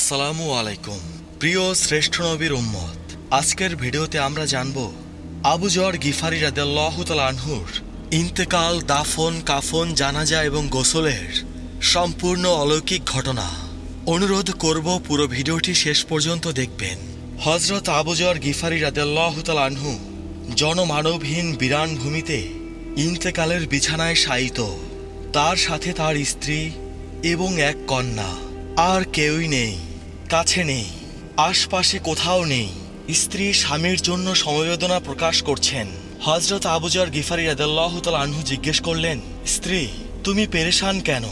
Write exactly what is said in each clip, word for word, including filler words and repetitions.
আসসালামু আলাইকুম প্রিয় শ্রেষ্ঠ নবীর উম্মত, আজকের ভিডিওতে আমরা জানব আবু যর গিফারী রাদিয়াল্লাহু তাআলা আনহুর ইন্তেকাল, দাফন, কাফন, জানাজা এবং গোসলের সম্পূর্ণ অলৌকিক ঘটনা। অনুরোধ করব পুরো ভিডিওটি শেষ পর্যন্ত দেখবেন। হযরত আবু যর গিফারী রাদিয়াল্লাহু তাআলা আনহু জনমানবহীন বিরান ভূমিতে ইন্তেকালের বিছানায় শায়িত। তার সাথে তার স্ত্রী এবং এক কন্যা, আর কেউই নেই, কাছে নেই, আশপাশে কোথাও নেই। স্ত্রী স্বামীর জন্য সমবেদনা প্রকাশ করছেন। হযরত আবু যর গিফারী রাদিয়াল্লাহু তাআলা আনহু জিজ্ঞেস করলেন, স্ত্রী তুমি পেরেশান কেন?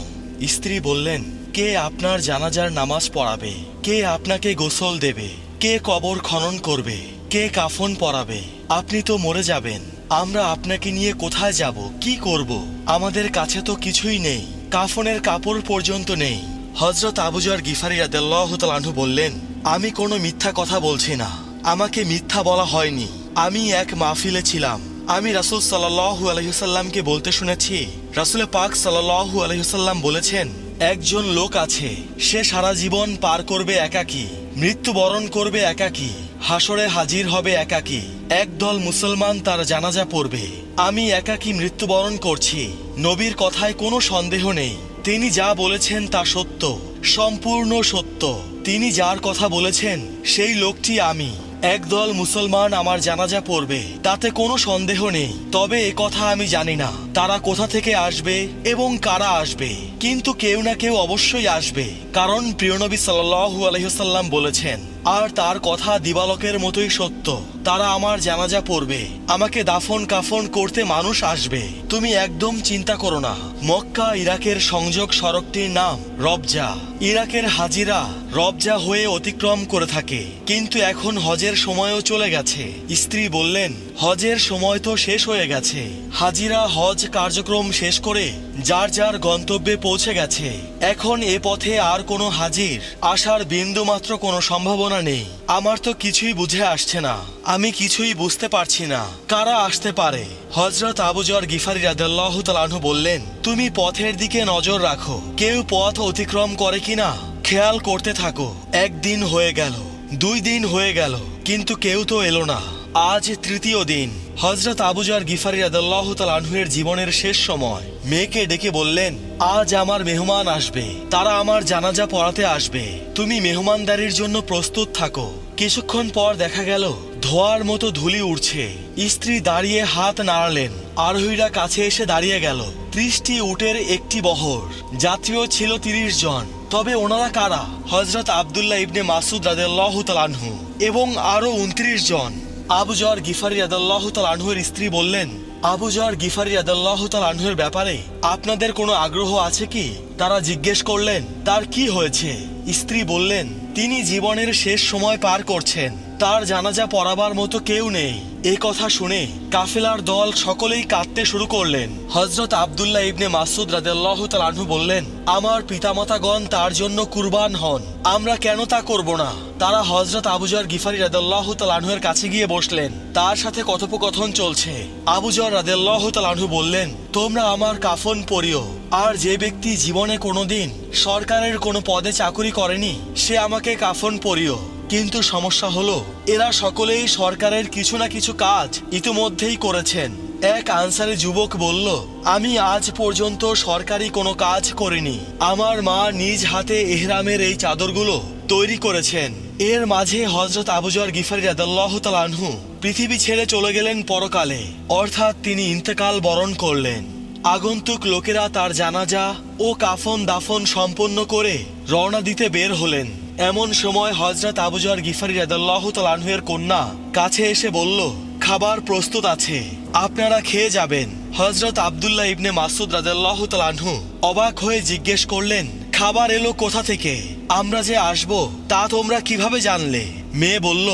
স্ত্রী বললেন, কে আপনার জানাজার নামাজ পড়াবে, কে আপনাকে গোসল দেবে, কে কবর খনন করবে, কে কাফন পরাবে? আপনি তো মরে যাবেন, আমরা আপনাকে নিয়ে কোথায় যাব, কি করব? আমাদের কাছে তো কিছুই নেই, কাফনের কাপড় পর্যন্ত নেই। হযরত আবু যর গিফারী রাদিয়াল্লাহু তাআলা আনহু বললেন, আমি কোনো মিথ্যা কথা বলছি না, আমাকে মিথ্যা বলা হয়নি। আমি এক মাহফিলে ছিলাম, আমি রাসূল সাল্লাল্লাহু আলাইহি ওয়াসাল্লামকে বলতে শুনেছি, রাসূল পাক সাল্লাল্লাহু আলাইহি ওয়াসাল্লাম বলেছেন, একজন লোক আছে, সে সারা জীবন পার করবে একাকী, মৃত্যুবরণ করবে একাকী, হাসরে হাজির হবে একাকী। একদল মুসলমান তার জানাজা পড়বে। আমি একাকী মৃত্যুবরণ করছি। নবীর কথায় কোনো সন্দেহ নেই, তিনি যা বলেছেন তা সত্য, সম্পূর্ণ সত্য। তিনি যার কথা বলেছেন সেই লোকটি আমি। একদল মুসলমান আমার জানাজা পড়বে, তাতে কোনো সন্দেহ নেই। তবে এ কথা আমি জানি না তারা কোথা থেকে আসবে এবং কারা আসবে, কিন্তু কেউ না কেউ অবশ্যই আসবে, কারণ প্রিয় নবী সাল্লাল্লাহু আলাইহি ওয়াসাল্লাম বলেছেন, আর তার কথা দিবালকের মতোই সত্য। তারা আমার জানাজা পড়বে, আমাকে দাফন কাফন করতে মানুষ আসবে। তুমি একদম চিন্তা করো না। মক্কা ইরাকের সংযোগ সড়কটির নাম রবজা। ইরাকের হাজিরা রবজা হয়ে অতিক্রম করে থাকে, কিন্তু এখন হজের সময়ও চলে গেছে। স্ত্রী বললেন, হজের সময় তো শেষ হয়ে গেছে, হাজিরা হজ কার্যক্রম শেষ করে যার যার গন্তব্যে পৌঁছে গেছে। এখন এ পথে আর কোনো হাজির আসার বিন্দুমাত্র কোনো সম্ভাবনা নেই। আমার তো কিছুই বুঝে আসছে না, আমি কিছুই বুঝতে পারছি না কারা আসতে পারে। হযরত আবু যর গিফারী রাদিয়াল্লাহু তাআলা আনহু বললেন, তুমি পথের দিকে নজর রাখো, কেউ পথ অতিক্রম করে কিনা খেয়াল করতে থাকো। একদিন হয়ে গেল, দুই দিন হয়ে গেল, কিন্তু কেউ তো এলো না। আজ তৃতীয় দিন। হযরত আবু যর গিফারী রাদিয়াল্লাহু তাআলা আনহুর জীবনের শেষ সময়। মেয়েকে ডেকে বললেন, আজ আমার মেহমান আসবে, তারা আমার জানাজা পড়াতে আসবে, তুমি মেহমানদারির জন্য প্রস্তুত থাকো। কিছুক্ষণ পর দেখা গেল ধোয়ার মতো ধুলি উঠছে। স্ত্রী দাঁড়িয়ে হাত নাড়ালেন, আরোহীরা কাছে এসে দাঁড়িয়ে গেল। ত্রিশটি উটের একটি বহর, যাত্রী ছিল তিরিশ জন। তবে ওনারা কারা? হযরত আব্দুল্লাহ ইবনে মাসউদ রাদিয়াল্লাহু তাআলা আনহু এবং আরো উনত্রিশ জন। আবু যর গিফারী রাদিয়াল্লাহু তাআলা আনহুর স্ত্রী বললেন, আবু যর গিফারী রাদিয়াল্লাহু তাআলা আনহুর ব্যাপারে আপনাদের কোনো আগ্রহ আছে কি? তারা জিজ্ঞেস করলেন, তার কি হয়েছে? স্ত্রী বললেন, তিনি জীবনের শেষ সময় পার করছেন, তার জানাজা পড়াবার মতো কেউ নেই। এ কথা শুনে কাফেলার দল সকলেই কাঁদতে শুরু করলেন। হযরত আব্দুল্লাহ ইবনে মাসউদ রাদিয়াল্লাহু তাআলা আনহু বললেন, আমার পিতামাতাগণ তার জন্য কুরবান হন, আমরা কেন তা করব না? তারা হযরত আবু যর গিফারী রাদিয়াল্লাহু তাআলা আনহুর কাছে গিয়ে বসলেন। তার সাথে কথোপকথন চলছে। আবু যর রাদিয়াল্লাহু তাআলা আনহু বললেন, তোমরা আমার কাফন পরিও, আর যে ব্যক্তি জীবনে কোনোদিন সরকারের কোনো পদে চাকুরি করেনি সে আমাকে কাফন পরিও। কিন্তু সমস্যা হলো, এরা সকলেই সরকারের কিছু না কিছু কাজ ইতিমধ্যেই করেছেন। এক আনসারী যুবক বলল, আমি আজ পর্যন্ত সরকারি কোনো কাজ করিনি, আমার মা নিজ হাতে ইহরামের এই চাদরগুলো তৈরি করেছেন। এর মাঝে হযরত আবু যর গিফারী রাদিয়াল্লাহু তাআলা আনহু পৃথিবী ছেড়ে চলে গেলেন পরকালে, অর্থাৎ তিনি ইন্তেকাল বরণ করলেন। আগন্তুক লোকেরা তার জানাজা ও কাফন দাফন সম্পন্ন করে রওনা দিতে বের হলেন। এমন সময় হযরত আবু যর গিফারী রাদিয়াল্লাহু তাআলা আনহুর কন্যা কাছে এসে বলল, খাবার প্রস্তুত আছে, আপনারা খেয়ে যাবেন। হযরত আব্দুল্লাহ ইবনে মাসউদ রাদিয়াল্লাহু তাআলা আনহু অবাক হয়ে জিজ্ঞেস করলেন, খাবার এলো কোথা থেকে? আমরা যে আসব তা তোমরা কিভাবে জানলে? মেয়ে বলল,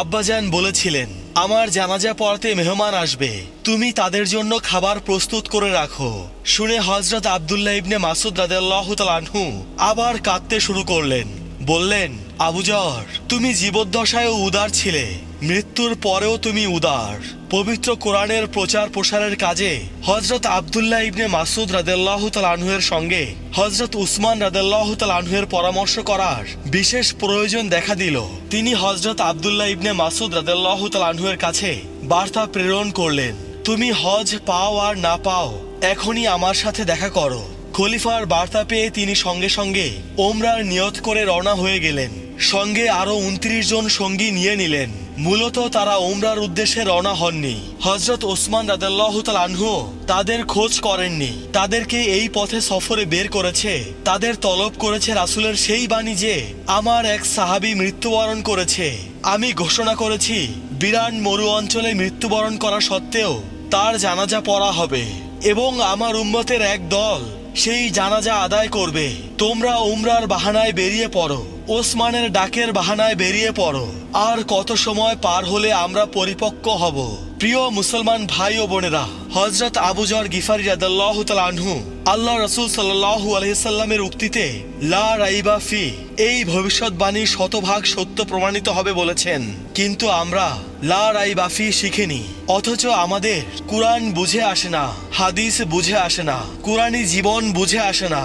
আব্বাজান বলেছিলেন আমার জানাজা পড়াতে মেহমান আসবে, তুমি তাদের জন্য খাবার প্রস্তুত করে রাখো। শুনে হযরত আব্দুল্লাহ ইবনে মাসউদ রাদিয়াল্লাহু তাআলা আনহু আবার কাঁদতে শুরু করলেন। বললেন, আবু যর, তুমি জীবদ্দশায়ও উদার ছিলে, মৃত্যুর পরেও তুমি উদার। पवित्र कुरानेर प्रचार प्रसारेर काजे हजरत आब्दुल्लाह इबने मासूद रादियाल्लाहु ताआला आनहुर संगे हजरत उस्मान रादियाल्लाहु ताआला आनहुर परामर्श करार विशेष प्रयोजन देखा दिल। तिनी हजरत आब्दुल्लाह इबने मासूद रादियाल्लाहु ताआला आनहुर काछे बार्ता प्रेरण करलेन, तुमी हज पाओ आर ना पाओ एखोनी आमार साथे देखा करो। खलिफार बार्ता पेये तिनी संगे संगे ओमरार नियत करे रवाना हये गेलेन, संगे आरो उनत्रिश जन संगी निये निलेन। मूलत तारा उमरार उद्देश्य रवाना हननी, हजरत ओसमान रादियाल्लाहु ताआला आनहु तादेर खोज करेननी, तादेरके एई पथे सफरे बेर करेछे। तादेर तलब करेछे रासूलेर सेई बाणी जे आमार एक साहाबी मृत्युबरण करेछे, आमी घोषणा करेछि बिरान मरु अंचले मृत्युबरण करा सत्त्वेओ तार जानाजा पड़ा हबे एबं आमार उम्मतेर एक दल सेई जानाजा आदाय करबे। तोमरा उमरार बहानाय बेरिये पड़ो, ओसमानेर डाकेर बहानाय बेरिये पड़ो। आर कत समय पार होले आमरा परिपक्व हब। प्रिय मुसलमान भाई ओ बोनेरा, हजरत आबू जर गिफारी रादियाल्लाहु ताआला आनहु आल्लाह रसूल सल्लल्लाहु अलैहि सल्लामेर उक्तिते ला राइबा फी एई भविष्यवाणी शतभाग सत्य प्रमाणित हबे बोलेछेन। किन्तु आमरा ला राइबा फी शिखिनी, अथच आमादेर कुरान बुझे आसे ना, हादिस बुझे आसे ना, कुरानी जीवन बुझे आसे ना।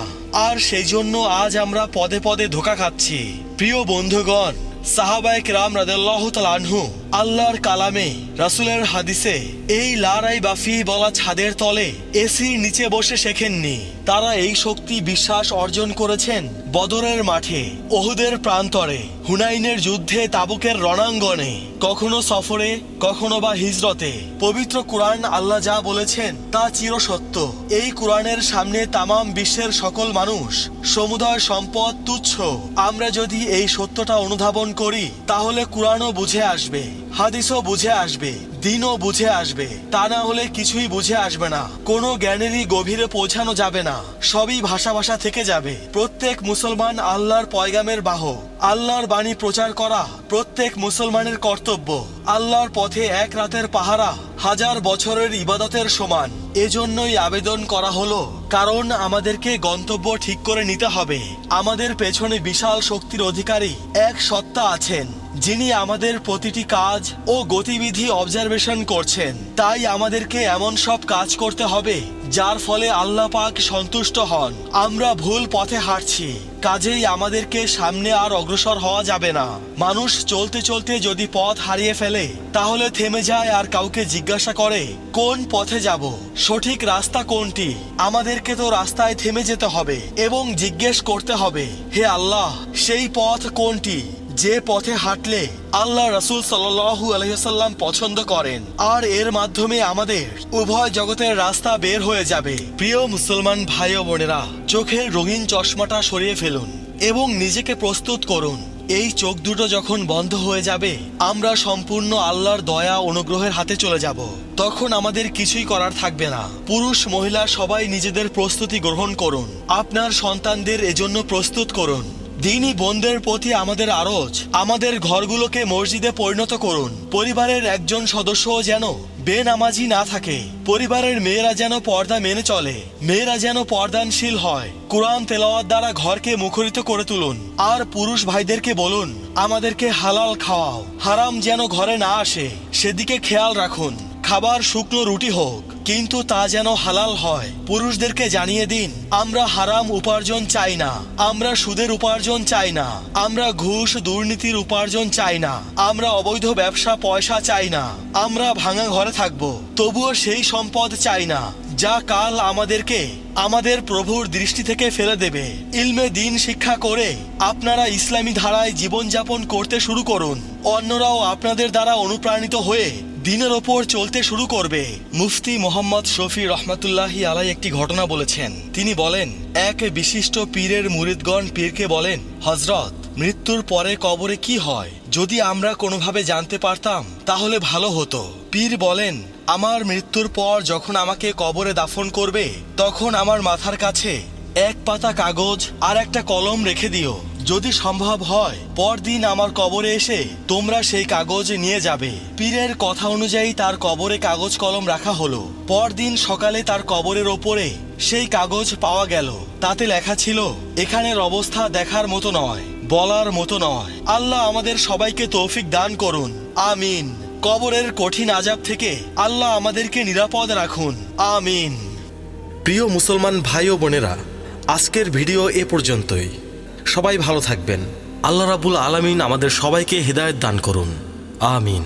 आर सेइजोन्नो आज आमरा पदे पदे धोका खाচ্ছি। प्रिय बंधुगण, साहाबाए किराम रादियाल्लाहु ताआला आनहु आल्लाहर कालामे रसूलेर हादिसे एई ला राइबा फी बला छादेर तले एसिर नीचे बसे शेखेननी। तारा एई शक्ति विश्वास अर्जन करेछेन बदरेर माठे, ओहुदेर प्रान्तरे, हुनाइनेर युद्धे, ताबुकेर रणांगणे, कखनो सफरे कखनो बा हिजरते। पवित्र कुरान आल्लाह जा बोलेछेन ता चिरसत्य। एई कुरानेर सामने तमाम विश्वेर सकल मानुष समुदाय सम्पद तुच्छ। आमरा जदि एई सत्यटा अनुधाबन करी ताहले कुरानो बुझे आसबे, हादिसो बुझे आसबे, दिनও বুঝে আসবে। তা না হলে কিছুই বুঝে আসবে না, কোনো জ্ঞানেরই গভীরে পৌঁছানো যাবে না, সবই ভাষা ভাষা থেকে যাবে। প্রত্যেক মুসলমান আল্লাহর পয়গামের বাহক, আল্লাহর বাণী প্রচার করা প্রত্যেক মুসলমানের কর্তব্য। আল্লাহর পথে এক রাতের পাহারা হাজার বছরের ইবাদতের সমান। এজন্যই আবেদন করা হলো, কারণ আমাদেরকে গন্তব্য ঠিক করে নিতে হবে। আমাদের পেছনে বিশাল শক্তির অধিকারী এক সত্তা আছেন, যিনি আমাদের প্রতিটি কাজ ও গতিবিধি অবজারভেশন করছেন। তাই আমাদেরকে এমন সব কাজ করতে হবে যার ফলে আল্লাহ পাক সন্তুষ্ট হন। আমরা ভুল পথে হাঁটছি, কাজেই আমাদেরকে সামনে আর অগ্রসর হওয়া যাবে না। মানুষ চলতে চলতে যদি পথ হারিয়ে ফেলে তাহলে থেমে যায় আর কাউকে জিজ্ঞাসা করে কোন পথে যাব, সঠিক রাস্তা কোনটি। আমাদেরকে তো রাস্তায় থেমে যেতে হবে এবং জিজ্ঞেস করতে হবে, হে আল্লাহ, সেই পথ কোনটি যে পথে হাঁটলে আল্লাহ রাসূল সাল্লাল্লাহু আলাইহি ওয়াসাল্লাম পছন্দ করেন। আর এর মাধ্যমে আমাদের উভয় জগতের রাস্তা বের হয়ে যাবে। প্রিয় মুসলমান ভাই ও বোনেরা, চোখের রঙিন চশমাটা সরিয়ে ফেলুন এবং নিজেকে প্রস্তুত করুন। এই চোখ দুটো যখন বন্ধ হয়ে যাবে, আমরা সম্পূর্ণ আল্লাহর দয়া অনুগ্রহের হাতে চলে যাব। তখন আমাদের কিছুই করার থাকবে না। পুরুষ মহিলা সবাই নিজেদের প্রস্তুতি গ্রহণ করুন, আপনার সন্তানদের এজন্য প্রস্তুত করুন। দিনী বন্ধের প্রতি আমাদের আরজ, আমাদের ঘরগুলোকে মসজিদে পরিণত করুন। পরিবারের একজন সদস্য যেন বেনামাজি না থাকে, পরিবারের মেয়েরা যেন পর্দা মেনে চলে, মেয়েরা যেন পর্দানশীল হয়। কুরআন তেলাওয়াত দ্বারা ঘরকে মুখরিত করে তুলুন। আর পুরুষ ভাইদেরকে বলুন, আমাদেরকে হালাল খাওয়াও, হারাম যেন ঘরে না আসে সেদিকে খেয়াল রাখুন। খাবার শুকনো রুটি হোক, কিন্তু তা যেন হালাল হয়। পুরুষদেরকে জানিয়ে দিন, আমরা হারাম উপার্জন চাই না, আমরা সুদের উপার্জন চাই না, আমরা ঘুষ দুর্নীতির উপার্জন চাই না, আমরা অবৈধ ব্যবসা পয়সা চাই না, আমরা ভাঙা ঘরে থাকবো, তবুও সেই সম্পদ চাই না যা কাল আমাদেরকে আমাদের প্রভুর দৃষ্টি থেকে ফেলে দেবে। ইলমে দিন শিক্ষা করে আপনারা ইসলামী ধারায় জীবনযাপন করতে শুরু করুন। অন্যরাও আপনাদের দ্বারা অনুপ্রাণিত হয়ে দিনের ওপর চলতে শুরু করবে। মুফতি মোহাম্মদ শফি রহমাতুল্লাহি আলাই একটি ঘটনা বলেছেন। তিনি বলেন, এক বিশিষ্ট পীরের মুরিদগণ পীরকে বলেন, হযরত, মৃত্যুর পরে কবরে কি হয় যদি আমরা কোনোভাবে জানতে পারতাম তাহলে ভালো হতো। পীর বলেন, আমার মৃত্যুর পর যখন আমাকে কবরে দাফন করবে তখন আমার মাথার কাছে এক পাতা কাগজ আর একটা কলম রেখে দিও। যদি সম্ভব হয় পরদিন আমার কবরে এসে তোমরা সেই কাগজ নিয়ে যাবে। পীরের কথা অনুযায়ী তার কবরে কাগজ কলম রাখা হলো। পরদিন সকালে তার কবরের ওপরে সেই কাগজ পাওয়া গেল। তাতে লেখা ছিল, এখানের অবস্থা দেখার মতো নয়, বলার মতো নয়। আল্লাহ আমাদের সবাইকে তৌফিক দান করুন, আমিন। কবরের কঠিন আযাব থেকে আল্লাহ আমাদেরকে নিরাপদ রাখুন, আমিন। প্রিয় মুসলমান ভাই ও বোনেরা, আজকের ভিডিও এ পর্যন্তই। সবাই ভালো থাকবেন। আল্লাহ রাব্বুল আলামিন আমাদের সবাইকে হেদায়েত দান করুন, আমিন।